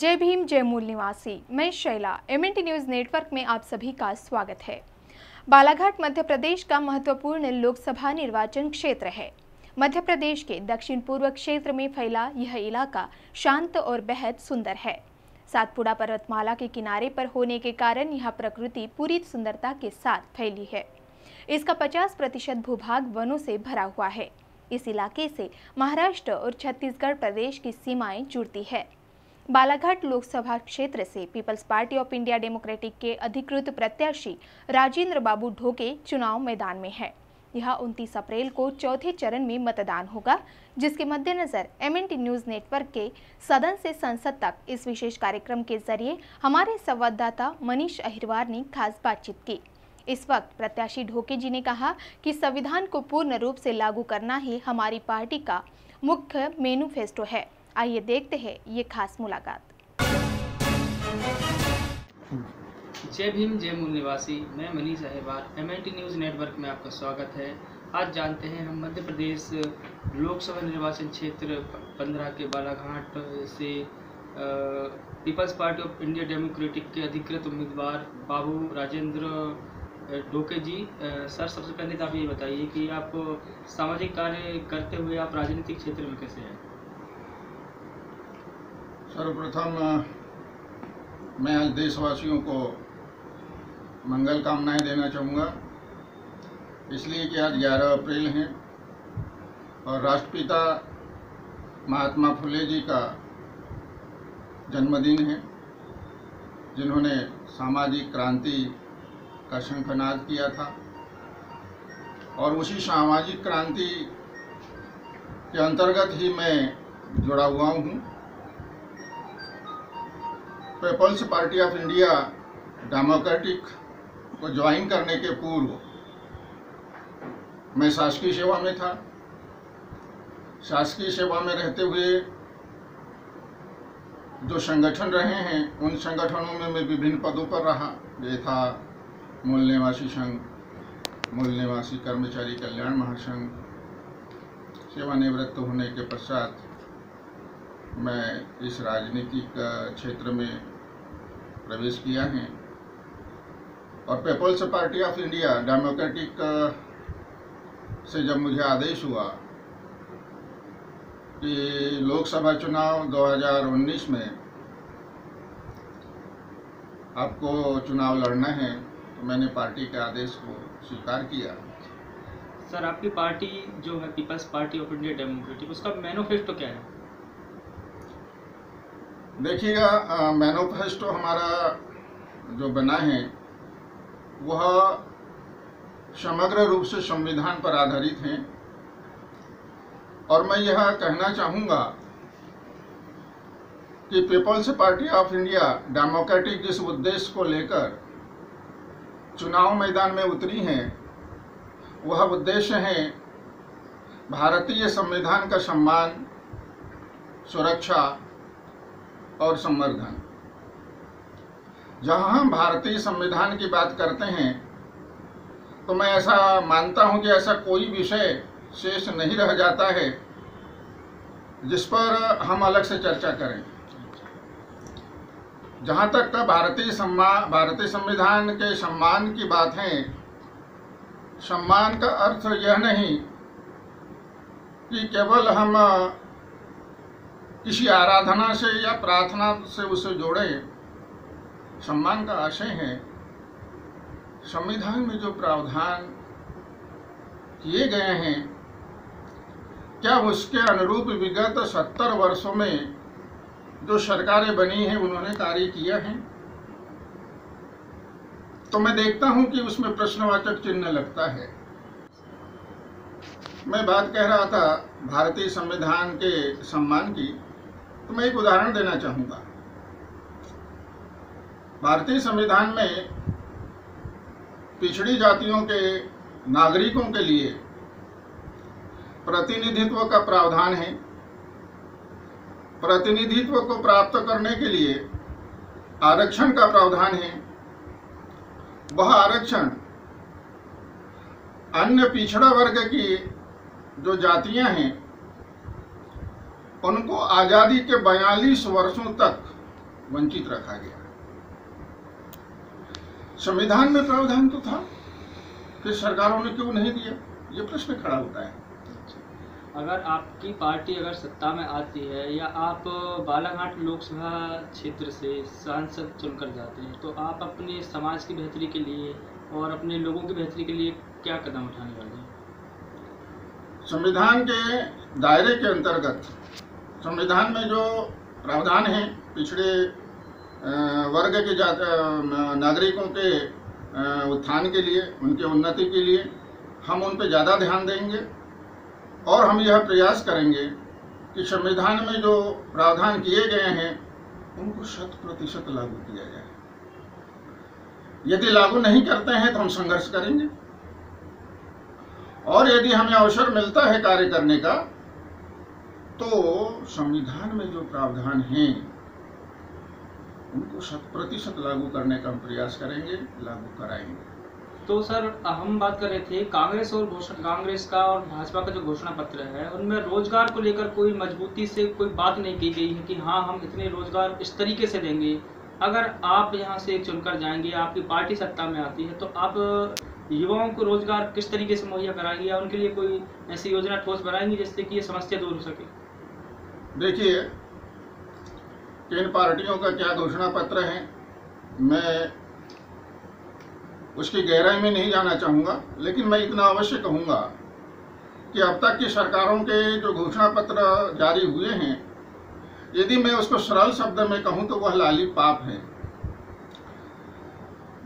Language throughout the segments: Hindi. जय भीम, जय मूल निवासी। मैं शैला, एमएनटी न्यूज नेटवर्क में आप सभी का स्वागत है। बालाघाट मध्य प्रदेश का महत्वपूर्ण लोकसभा निर्वाचन क्षेत्र है। मध्य प्रदेश के दक्षिण पूर्व क्षेत्र में फैला यह इलाका शांत और बेहद सुंदर है। सातपुड़ा पर्वतमाला के किनारे पर होने के कारण यह प्रकृति पूरी सुंदरता के साथ फैली है। इसका 50% भूभाग वनों से भरा हुआ है। इस इलाके से महाराष्ट्र और छत्तीसगढ़ प्रदेश की सीमाएं जुड़ती है। बालाघाट लोकसभा क्षेत्र से peoples party of India democratic के अधिकृत प्रत्याशी राजेंद्र बाबू ढोके चुनाव मैदान में है। यह 29 अप्रैल को चौथे चरण में मतदान होगा, जिसके मद्देनजर एमएनटी न्यूज नेटवर्क के सदन से संसद तक इस विशेष कार्यक्रम के जरिए हमारे संवाददाता मनीष अहिरवार ने खास बातचीत की। इस वक्त प्रत्याशी ढोके जी ने कहा कि संविधान को पूर्ण रूप से लागू करना ही हमारी पार्टी का मुख्य मैनिफेस्टो है। आइए देखते हैं ये खास मुलाकात। जय भीम, जय मूल निवासी। मैं Manish Ahirwar, MNT news network में आपका स्वागत है। आज जानते हैं हम मध्य प्रदेश लोकसभा निर्वाचन क्षेत्र 15 के बालाघाट से peoples party of India democratic के अधिकृत उम्मीदवार बाबू राजेंद्र ढोके जी। सर, सबसे पहले तो आप ये बताइए कि आप सामाजिक कार्य करते हुए आप राजनीतिक क्षेत्र में कैसे हैं? सर्वप्रथम मैं आज देशवासियों को मंगल कामनाएं देना चाहूँगा, इसलिए कि आज 11 अप्रैल हैं और राष्ट्रपिता महात्मा फुले जी का जन्मदिन है, जिन्होंने सामाजिक क्रांति का शंखनाद किया था। और उसी सामाजिक क्रांति के अंतर्गत ही मैं जुड़ा हुआ हूँ। Peoples party of India democratic को ज्वाइन करने के पूर्व मैं शासकीय सेवा में था। शासकीय सेवा में रहते हुए जो संगठन रहे हैं, उन संगठनों में मैं विभिन्न पदों पर रहा। ये था मूलनिवासी संघ, मूलनिवासी कर्मचारी कल्याण महासंघ। सेवानिवृत्त होने के पश्चात मैं इस राजनीतिक क्षेत्र में प्रवेश किया है और peoples party of India democratic से जब मुझे आदेश हुआ कि लोकसभा चुनाव 2019 में आपको चुनाव लड़ना है, तो मैंने पार्टी के आदेश को स्वीकार किया। सर, आपकी पार्टी जो है peoples party of India democratic, उसका मैनिफेस्टो क्या है? देखिएगा, मैनिफेस्टो हमारा जो बना है वह समग्र रूप से संविधान पर आधारित है। और मैं यह कहना चाहूँगा कि peoples party of India democratic जिस उद्देश्य को लेकर चुनाव मैदान में उतरी हैं, वह उद्देश्य है भारतीय संविधान का सम्मान, सुरक्षा और संवर्धन। जहां हम भारतीय संविधान की बात करते हैं, तो मैं ऐसा मानता हूं कि ऐसा कोई विषय शेष नहीं रह जाता है जिस पर हम अलग से चर्चा करें। जहाँ तक भारतीय संविधान के सम्मान की बात है, सम्मान का अर्थ यह नहीं कि केवल हम किसी आराधना से या प्रार्थना से उसे जोड़ें। सम्मान का आशय है संविधान में जो प्रावधान किए गए हैं, क्या उसके अनुरूप विगत 70 वर्षों में जो सरकारें बनी हैं उन्होंने कार्य किया है। तो मैं देखता हूं कि उसमें प्रश्नवाचक चिन्ह लगता है। मैं बात कह रहा था भारतीय संविधान के सम्मान की, तो मैं एक उदाहरण देना चाहूँगा। भारतीय संविधान में पिछड़ी जातियों के नागरिकों के लिए प्रतिनिधित्व का प्रावधान है। प्रतिनिधित्व को प्राप्त करने के लिए आरक्षण का प्रावधान है। वह आरक्षण अन्य पिछड़ा वर्ग की जो जातियां हैं, उनको आज़ादी के 42 वर्षों तक वंचित रखा गया। संविधान में प्रावधान तो था, फिर सरकारों ने क्यों नहीं दिया, ये प्रश्न खड़ा होता है। अगर आपकी पार्टी अगर सत्ता में आती है या आप बालाघाट लोकसभा क्षेत्र से सांसद चुनकर जाते हैं तो आप अपने समाज की बेहतरी के लिए और अपने लोगों की बेहतरी के लिए क्या कदम उठाने वाले हैं? संविधान के दायरे के अंतर्गत संविधान में जो प्रावधान है पिछड़े वर्ग के नागरिकों के उत्थान के लिए, उनके उन्नति के लिए हम उन पर ज़्यादा ध्यान देंगे और हम यह प्रयास करेंगे कि संविधान में जो प्रावधान किए गए हैं उनको 100% लागू किया जाए। यदि लागू नहीं करते हैं तो हम संघर्ष करेंगे और यदि हमें अवसर मिलता है कार्य करने का तो संविधान में जो प्रावधान हैं उनको 100% लागू करने का हम प्रयास करेंगे, लागू कराएंगे। तो सर हम बात कर रहे थे कांग्रेस का और भाजपा का जो घोषणा पत्र है उनमें रोजगार को लेकर कोई मजबूती से कोई बात नहीं की गई है कि हाँ हम इतने रोजगार इस तरीके से देंगे। अगर आप यहाँ से चुनकर जाएंगे, आपकी पार्टी सत्ता में आती है, तो आप युवाओं को रोजगार किस तरीके से मुहैया कराएंगे या उनके लिए कोई ऐसी योजना ठोस बनाएंगे जिससे कि ये समस्या दूर हो सके? देखिए, इन पार्टियों का क्या घोषणा पत्र है मैं उसकी गहराई में नहीं जाना चाहूँगा, लेकिन मैं इतना अवश्य कहूँगा कि अब तक की सरकारों के जो घोषणा पत्र जारी हुए हैं यदि मैं उसको सरल शब्द में कहूँ तो वह लाली पाप है।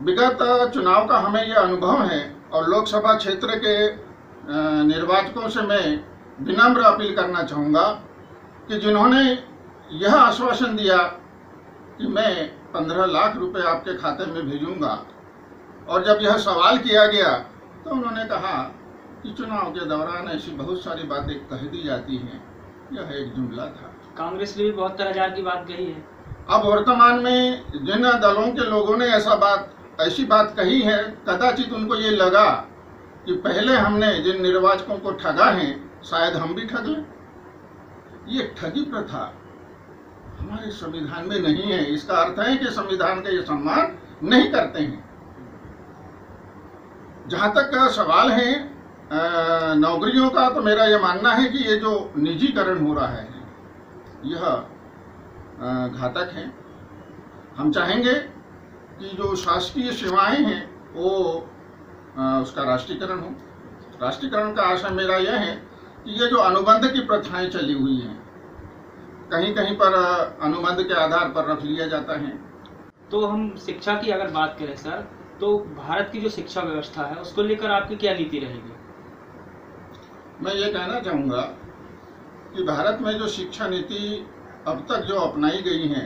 विगत चुनाव का हमें यह अनुभव है और लोकसभा क्षेत्र के निर्वाचकों से मैं विनम्र अपील करना चाहूँगा कि जिन्होंने यह आश्वासन दिया कि मैं 15 लाख रुपए आपके खाते में भेजूंगा और जब यह सवाल किया गया तो उन्होंने कहा कि चुनाव के दौरान ऐसी बहुत सारी बातें कह दी जाती हैं, यह एक जुमला था। कांग्रेस ने भी 72,000 की बात कही है। अब वर्तमान में जिन दलों के लोगों ने ऐसी बात कही है कदाचित उनको ये लगा कि पहले हमने जिन निर्वाचकों को ठगा है शायद हम भी ठग लें। ये ठगी प्रथा हमारे संविधान में नहीं है, इसका अर्थ है कि संविधान का ये सम्मान नहीं करते हैं। जहाँ तक का सवाल है नौकरियों का, तो मेरा ये मानना है कि ये जो निजीकरण हो रहा है यह घातक है। हम चाहेंगे कि जो शासकीय सेवाएं हैं वो उसका राष्ट्रीयकरण हो। राष्ट्रीयकरण का आशय मेरा यह है कि ये जो अनुबंध की प्रथाएं चली हुई हैं कहीं कहीं पर अनुबंध के आधार पर रख लिया जाता है। तो हम शिक्षा की अगर बात करें सर, तो भारत की जो शिक्षा व्यवस्था है उसको लेकर आपकी क्या नीति रहेगी? मैं ये कहना चाहूँगा कि भारत में जो शिक्षा नीति अब तक जो अपनाई गई है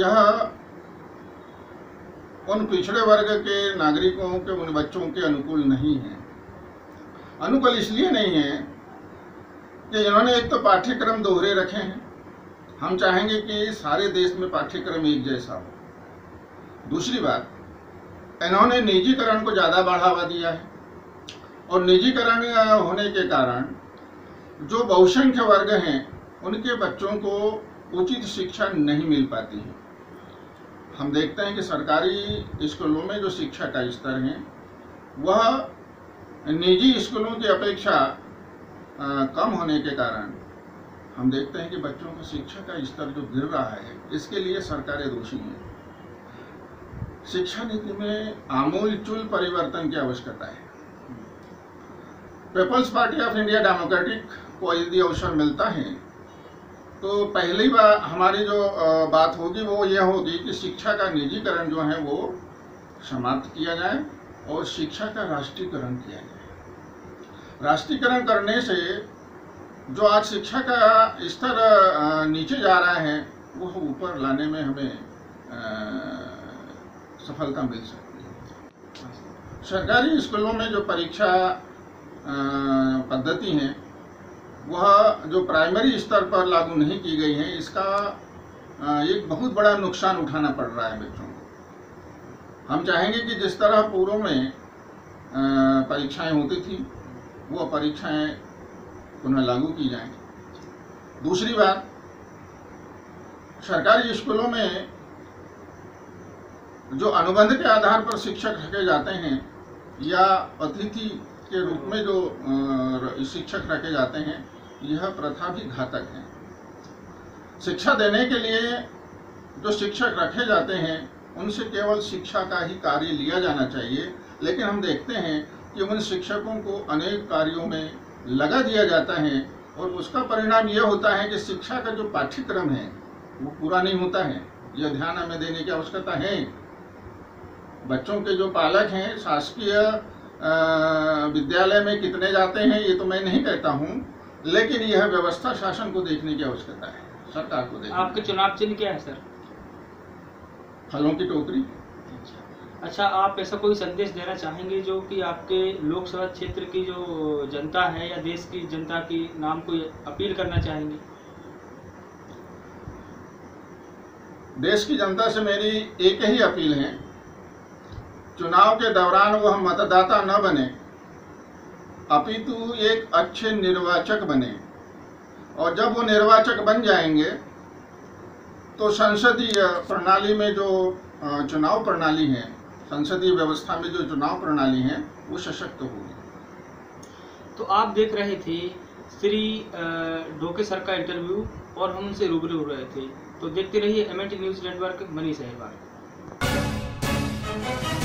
यह उन पिछड़े वर्ग के नागरिकों के, उन बच्चों के अनुकूल नहीं है। अनुकूल इसलिए नहीं है कि इन्होंने एक तो पाठ्यक्रम दोहरे रखे हैं, हम चाहेंगे कि सारे देश में पाठ्यक्रम एक जैसा हो। दूसरी बात, इन्होंने निजीकरण को ज़्यादा बढ़ावा दिया है और निजीकरण होने के कारण जो बहुसंख्य वर्ग हैं उनके बच्चों को उचित शिक्षा नहीं मिल पाती है। हम देखते हैं कि सरकारी स्कूलों में जो शिक्षा का स्तर है वह निजी स्कूलों की अपेक्षा कम होने के कारण हम देखते हैं कि बच्चों को शिक्षा का स्तर जो गिर रहा है इसके लिए सरकारें दोषी हैं। शिक्षा नीति में आमूलचूल परिवर्तन की आवश्यकता है। Peoples party of India democratic को यदि अवसर मिलता है तो पहली बार हमारी जो बात होगी वो ये होगी कि शिक्षा का निजीकरण जो है वो समाप्त किया जाए और शिक्षा का राष्ट्रीयकरण किया जाए। राष्ट्रीयकरण करने से जो आज शिक्षा का स्तर नीचे जा रहा है वो ऊपर लाने में हमें सफलता मिल सकती है। सरकारी स्कूलों में जो परीक्षा पद्धति हैं वह जो प्राइमरी स्तर पर लागू नहीं की गई है, इसका एक बहुत बड़ा नुकसान उठाना पड़ रहा है बच्चों को। हम चाहेंगे कि जिस तरह पूर्व में परीक्षाएं होती थी वो परीक्षाएं पुनः लागू की जाएं। दूसरी बात, सरकारी स्कूलों में जो अनुबंध के आधार पर शिक्षक रखे जाते हैं या अतिथि के रूप में जो शिक्षक रखे जाते हैं, यह प्रथा भी घातक है। शिक्षा देने के लिए जो शिक्षक रखे जाते हैं उनसे केवल शिक्षा का ही कार्य लिया जाना चाहिए, लेकिन हम देखते हैं कि उन शिक्षकों को अनेक कार्यों में लगा दिया जाता है और उसका परिणाम यह होता है कि शिक्षा का जो पाठ्यक्रम है वो पूरा नहीं होता है। यह ध्यान हमें देने की आवश्यकता है। बच्चों के जो पालक हैं, शासकीय विद्यालय में कितने जाते हैं ये तो मैं नहीं कहता हूँ, लेकिन यह व्यवस्था शासन को देखने की आवश्यकता है, सरकार को देखने। आपके चुनाव चिन्ह क्या है सर? फलों की टोकरी। अच्छा, आप ऐसा कोई संदेश देना चाहेंगे जो कि आपके लोकसभा क्षेत्र की जो जनता है या देश की जनता की नाम कोई अपील करना चाहेंगे? देश की जनता से मेरी एक ही अपील है, चुनाव के दौरान वह मतदाता न बने अपितु एक अच्छे निर्वाचक बने, और जब वो निर्वाचक बन जाएंगे तो संसदीय प्रणाली में जो चुनाव प्रणाली है, संसदीय व्यवस्था में जो चुनाव प्रणाली है वो सशक्त होगी। तो आप देख रहे थे श्री ढोके सर का इंटरव्यू और हम उनसे रूबरू हो रहे थे। तो देखते रहिए MNT news network, Manish Ahirwar.